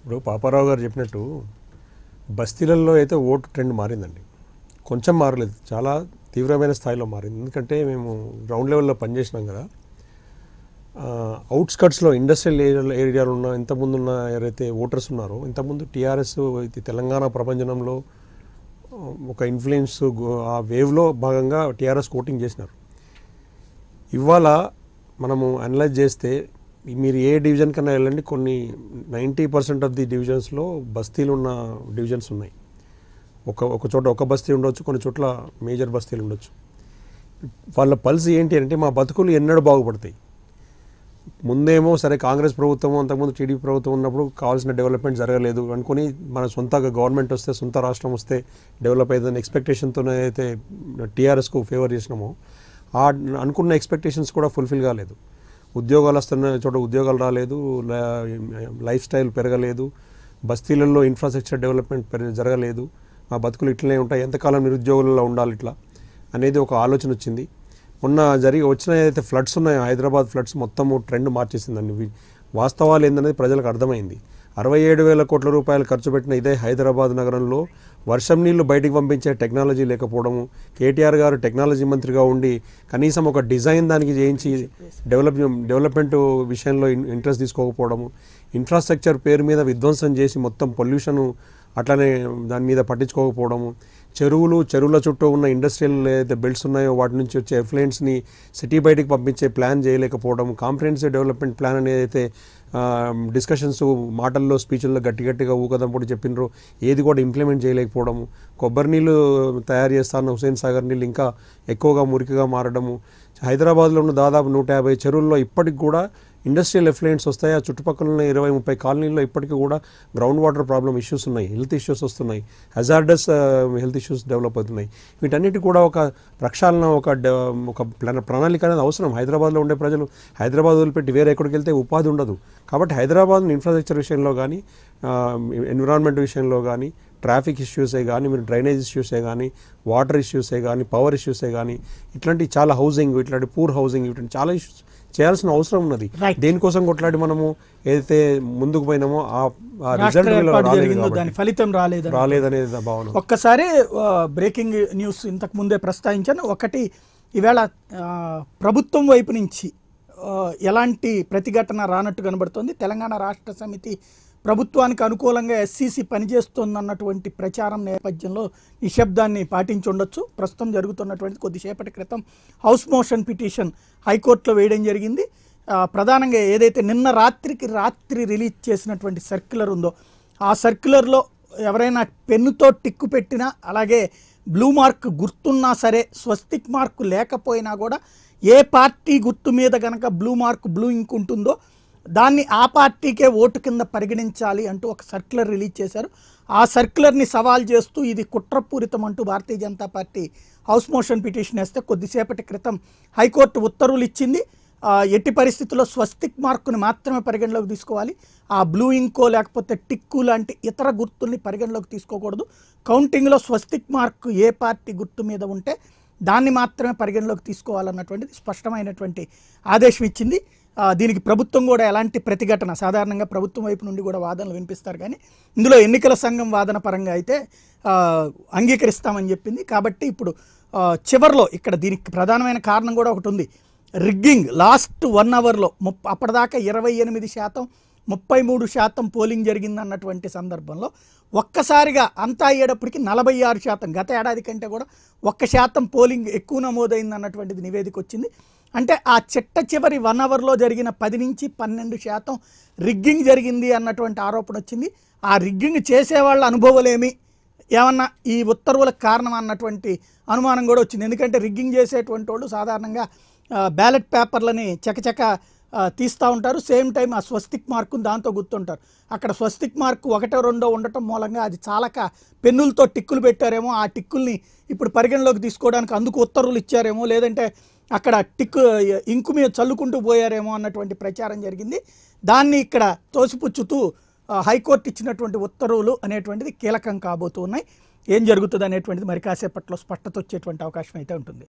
ఇప్పుడు పాపారావు గారు చెప్పినట్టు బస్తీలలో అయితే ఓటు ట్రెండ్ మారిందండి. కొంచెం మారలేదు, చాలా తీవ్రమైన స్థాయిలో మారింది. ఎందుకంటే మేము గ్రౌండ్ లెవెల్లో పనిచేసినాం కదా. అవుట్స్కట్స్లో ఇండస్ట్రియల్ ఏరియాలో ఉన్న ఇంతకుముందు ఉన్న ఎవరైతే ఓటర్స్ ఉన్నారో, ఇంతకుముందు టీఆర్ఎస్ ఇది తెలంగాణ ప్రపంచంలో ఒక ఇన్ఫ్లుయెన్స్ ఆ వేవ్లో భాగంగా టీఆర్ఎస్ ఓటింగ్ చేసినారు. ఇవాళ మనము అనలైజ్ చేస్తే మీరు ఏ డివిజన్ కన్నా వెళ్ళండి, కొన్ని 90% ఆఫ్ ది డివిజన్స్లో బస్తీలు ఉన్న డివిజన్స్ ఉన్నాయి. ఒక చోట ఒక బస్తీ ఉండొచ్చు, కొన్ని చోట్ల మేజర్ బస్తీలు ఉండొచ్చు. వాళ్ళ పల్స్ ఏంటి అంటే మా బతుకులు ఎన్నడూ బాగుపడతాయి. ముందేమో సరే కాంగ్రెస్ ప్రభుత్వం, అంతకుముందు టీడీపీ ప్రభుత్వం ఉన్నప్పుడు కావాల్సిన డెవలప్మెంట్ జరగలేదు అనుకుని మన సొంతగా గవర్నమెంట్ వస్తే, సొంత రాష్ట్రం వస్తే డెవలప్ అయ్యేదని ఎక్స్పెక్టేషన్తోనే అయితే టీఆర్ఎస్కు ఫేవర్ చేసినామో ఆ అనుకున్న ఎక్స్పెక్టేషన్స్ కూడా ఫుల్ఫిల్ కాలేదు. ఉద్యోగాలు వస్తున్న చోట ఉద్యోగాలు రాలేదు, లైఫ్ స్టైల్ పెరగలేదు, బస్తీలలో ఇన్ఫ్రాస్ట్రక్చర్ డెవలప్మెంట్ జరగలేదు. మా బతుకులు ఇట్లనే ఉంటాయి, ఎంతకాలం నిరుద్యోగులలో ఉండాలి ఇట్లా అనేది ఒక ఆలోచన వచ్చింది. మొన్న వచ్చిన ఏదైతే ఫ్లడ్స్ ఉన్నాయో, హైదరాబాద్ ఫ్లడ్స్ మొత్తం ట్రెండ్ మార్చేసిందండి. వాస్తవాలు ఏందనేది ప్రజలకు అర్థమైంది. 67,000 కోట్ల రూపాయలు ఖర్చు పెట్టిన ఇదే హైదరాబాద్ నగరంలో వర్షం నీళ్లు బయటికి పంపించే టెక్నాలజీ లేకపోవడము, కేటీఆర్ గారు టెక్నాలజీ మంత్రిగా ఉండి కనీసం ఒక డిజైన్ దానికి చేయించి డెవలప్మెంట్ విషయంలో ఇంట్రెస్ట్ తీసుకోకపోవడము, ఇన్ఫ్రాస్ట్రక్చర్ పేరు మీద విధ్వంసం చేసి మొత్తం పొల్యూషను అట్లానే దాని మీద పట్టించుకోకపోవడము, చెరువుల చుట్టూ ఉన్న ఇండస్ట్రియల్ ఏదైతే బెల్ట్స్ ఉన్నాయో వాటి నుంచి వచ్చే ఎఫ్లుయెంట్స్ని సిటీ బయటికి పంపించే ప్లాన్ చేయలేకపోవడం, కాంప్రిహెన్సివ్ డెవలప్మెంట్ ప్లాన్ అనేది డిస్కషన్స్ మాటల్లో స్పీచ్ల్లో గట్టిగా ఊకదంపుడు చెప్పినారు, ఏది కూడా ఇంప్లిమెంట్ చేయలేకపోవడము, కొబ్బరి నీళ్ళు తయారు చేస్తాను హుస్సేన్ సాగర్ నీళ్ళు ఇంకా ఎక్కువగా మురికిగా మారడము, హైదరాబాద్లో ఉన్న దాదాపు 150 చెరువుల్లో ఇప్పటికి కూడా ఇండస్ట్రియల్ ఎఫ్లుయెంట్స్ వస్తాయి, ఆ చుట్టుపక్కల 20-30 కాలనీల్లో ఇప్పటికీ కూడా గ్రౌండ్ వాటర్ ప్రాబ్లమ్ ఇష్యూస్ ఉన్నాయి, హెల్త్ ఇష్యూస్ వస్తున్నాయి, హజార్డస్ హెల్త్ ఇష్యూస్ డెవలప్ అవుతున్నాయి. వీటన్నిటి కూడా ఒక ప్రక్షాళన ఒక ప్రణాళిక అనేది అవసరం. హైదరాబాద్లో ఉండే ప్రజలు హైదరాబాద్ వదిలిపెట్టి వేరే ఎక్కడికి వెళ్తే ఉపాధి ఉండదు. కాబట్టి హైదరాబాద్ ఇన్ఫ్రాస్ట్రక్చర్ విషయంలో కానీ, ఎన్విరాన్మెంట్ విషయంలో కానీ, ట్రాఫిక్ ఇష్యూసే కానీ, మీరు డ్రైనేజ్ ఇష్యూసే కానీ, వాటర్ ఇష్యూసే కానీ, పవర్ ఇష్యూసే కానీ, ఇట్లాంటి చాలా హౌసింగ్, ఇట్లాంటి పూర్ హౌసింగ్, ఇట్లాంటి చాలా ఇష్యూస్ చేయాల్సిన అవసరం ఉన్నది. దేనికోసం కొట్లాడి మనము ఏదైతే ముందుకు పోయినామో ఆ రిజల్ట్ దాని ఫలితం రాలేదనేది భావన. ఒక్కసారి బ్రేకింగ్ న్యూస్ ఇంతకు ముందే ప్రస్తావించాను. ఒకటి, ఈవేళ ప్రభుత్వం వైపు నుంచి ఎలాంటి ప్రతిఘటన రానట్టు కనబడుతోంది. తెలంగాణ రాష్ట్ర సమితి ప్రభుత్వానికి అనుకూలంగా ఎస్సీసీ పనిచేస్తుందన్నటువంటి ప్రచారం నేపథ్యంలో నిశ్శబ్దాన్ని పాటించి ఉండొచ్చు. ప్రస్తుతం జరుగుతున్నటువంటి కొద్దిసేపటి క్రితం హౌస్ మోషన్ పిటిషన్ హైకోర్టులో వేయడం జరిగింది. ప్రధానంగా ఏదైతే నిన్న రాత్రి రిలీజ్ చేసినటువంటి సర్క్యులర్ ఉందో, ఆ సర్క్యులర్లో ఎవరైనా పెన్నుతో టిక్కు పెట్టినా, అలాగే బ్లూ మార్క్ గుర్తున్నా సరే, స్వస్తిక్ మార్కు లేకపోయినా కూడా, ఏ పార్టీ గుర్తు మీద కనుక బ్లూ మార్క్, బ్లూ ఇంక్ ఉంటుందో దాన్ని ఆ పార్టీకే ఓటు కింద పరిగణించాలి అంటూ ఒక సర్క్యులర్ రిలీజ్ చేశారు. ఆ సర్క్యులర్ని సవాల్ చేస్తూ ఇది కుట్రపూరితం అంటూ Bharatiya Janata party house motion petition వేస్తే కొద్దిసేపటి క్రితం హైకోర్టు ఉత్తర్వులు ఇచ్చింది. ఎట్టి పరిస్థితుల్లో స్వస్తిక్ మార్కుని మాత్రమే పరిగణలోకి తీసుకోవాలి, ఆ బ్లూ ఇంకో లేకపోతే టిక్కు లాంటి ఇతర గుర్తుల్ని పరిగణలోకి తీసుకోకూడదు. కౌంటింగ్లో స్వస్తిక్ మార్కు ఏ పార్టీ గుర్తు మీద ఉంటే దాన్ని మాత్రమే పరిగణలోకి తీసుకోవాలన్నటువంటిది స్పష్టమైనటువంటి ఆదేశం ఇచ్చింది. దీనికి ప్రభుత్వం కూడా ఎలాంటి ప్రతిఘటన, సాధారణంగా ప్రభుత్వం వైపు నుండి కూడా వాదనలు వినిపిస్తారు, కానీ ఇందులో ఎన్నికల సంఘం వాదన పరంగా అయితే అంగీకరిస్తామని చెప్పింది. కాబట్టి ఇప్పుడు చివరిలో ఇక్కడ దీనికి ప్రధానమైన కారణం కూడా ఒకటి ఉంది. రిగ్గింగ్ లాస్ట్ 1 అవర్లో అప్పటిదాకా 28%, 33% పోలింగ్ జరిగిందన్నటువంటి సందర్భంలో ఒక్కసారిగా అంతా అయ్యేటప్పటికి 46%, గత ఏడాది కంటే కూడా 1% పోలింగ్ ఎక్కువ నమోదైందన్నటువంటిది నివేదిక వచ్చింది. అంటే ఆ చిట్ట 1 అవర్లో జరిగిన 10 నుంచి 12% రిగ్గింగ్ జరిగింది అన్నటువంటి ఆరోపణ వచ్చింది. ఆ రిగ్గింగ్ చేసేవాళ్ళ అనుభవాలేమి, ఏమన్నా ఈ ఉత్తర్వులకు కారణం అన్నటువంటి అనుమానం కూడా వచ్చింది. ఎందుకంటే రిగ్గింగ్ చేసేటువంటి వాళ్ళు సాధారణంగా బ్యాలెట్ పేపర్లని చకచక తీస్తూ ఉంటారు, సేమ్ టైం ఆ స్వస్తిక్ మార్కుని దాంతో గుర్తుంటారు. అక్కడ స్వస్తిక్ మార్కు 1, 2 ఉండటం మూలంగా అది చాలక పెన్నులతో టిక్కులు పెట్టారేమో, ఆ టిక్కుల్ని ఇప్పుడు పరిగణలోకి తీసుకోవడానికి అందుకు ఉత్తర్వులు ఇచ్చారేమో, లేదంటే అక్కడ టిక్కు ఇంకు మీద చల్లుకుంటూ పోయారేమో అన్నటువంటి ప్రచారం జరిగింది. దాన్ని ఇక్కడ తోసిపుచ్చుతూ హైకోర్టు ఇచ్చినటువంటి ఉత్తర్వులు అనేటువంటిది కీలకం కాబోతున్నాయి. ఏం జరుగుతుంది అనేటువంటిది మరి కాసేపట్లో స్పష్టత వచ్చేటువంటి అవకాశం అయితే ఉంటుంది.